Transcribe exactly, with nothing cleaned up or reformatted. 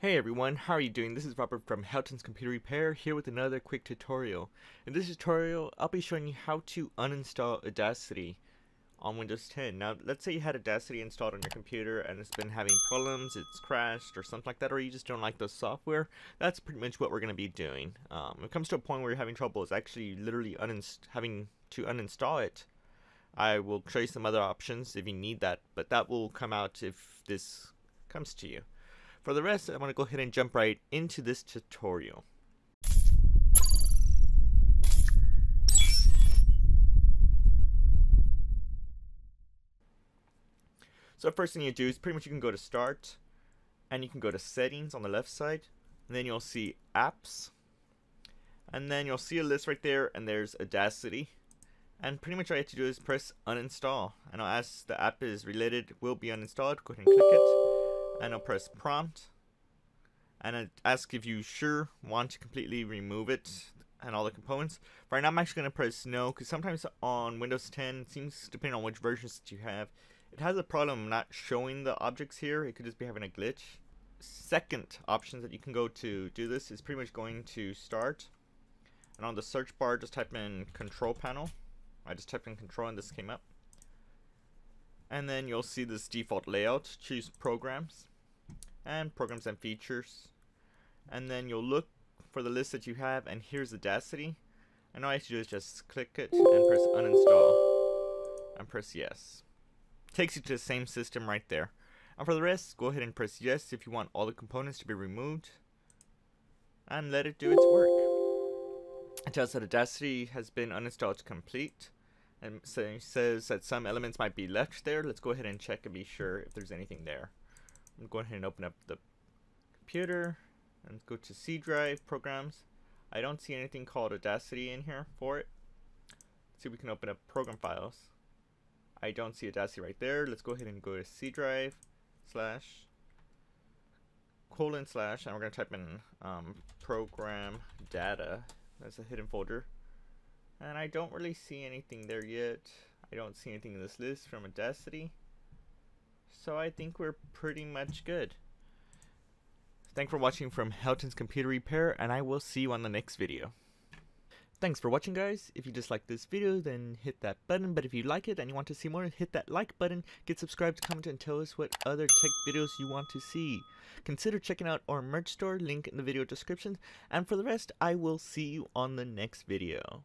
Hey everyone, how are you doing? This is Robert from Helton's Computer Repair here with another quick tutorial. In this tutorial, I'll be showing you how to uninstall Audacity on Windows ten. Now, let's say you had Audacity installed on your computer and it's been having problems, it's crashed or something like that, or you just don't like the software. That's pretty much what we're going to be doing. Um, it comes to a point where you're having trouble is actually literally having to uninstall it. I will show you some other options if you need that, but that will come out if this comes to you. For the rest, I'm going to go ahead and jump right into this tutorial. So first thing you do is pretty much you can go to Start, and you can go to Settings on the left side, and then you'll see Apps, and then you'll see a list right there, and there's Audacity. And pretty much all you have to do is press Uninstall, and I'll ask the app is related, will be uninstalled, go ahead and click it. And I'll press prompt, and I'll ask if you sure want to completely remove it and all the components. Right now I'm actually going to press no, because sometimes on Windows ten, it seems, depending on which versions that you have, it has a problem not showing the objects here. It could just be having a glitch. Second option that you can go to do this is pretty much going to Start, and on the search bar just type in Control Panel. I just typed in Control and this came up. And then you'll see this default layout. Choose Programs and Programs and Features, and then you'll look for the list that you have, and here's Audacity, and all you have to do is just click it and press Uninstall and press Yes. Takes you to the same system right there. And for the rest, go ahead and press Yes if you want all the components to be removed, and let it do its work. It tells that Audacity has been uninstalled complete. And so it says that some elements might be left there. Let's go ahead and check and be sure if there's anything there. I'm going to go ahead and open up the computer and go to C drive, programs. I don't see anything called Audacity in here for it. Let's see if we can open up program files. I don't see Audacity right there. Let's go ahead and go to C drive slash colon slash, and we're going to type in um, program data. That's a hidden folder. And I don't really see anything there yet. I don't see anything in this list from Audacity. So I think we're pretty much good. Thanks for watching from Helton's Computer Repair, and I will see you on the next video. Thanks for watching, guys. If you disliked this video, then hit that button. But if you like it and you want to see more, hit that like button. Get subscribed, comment, and tell us what other tech videos you want to see. Consider checking out our merch store, link in the video description. And for the rest, I will see you on the next video.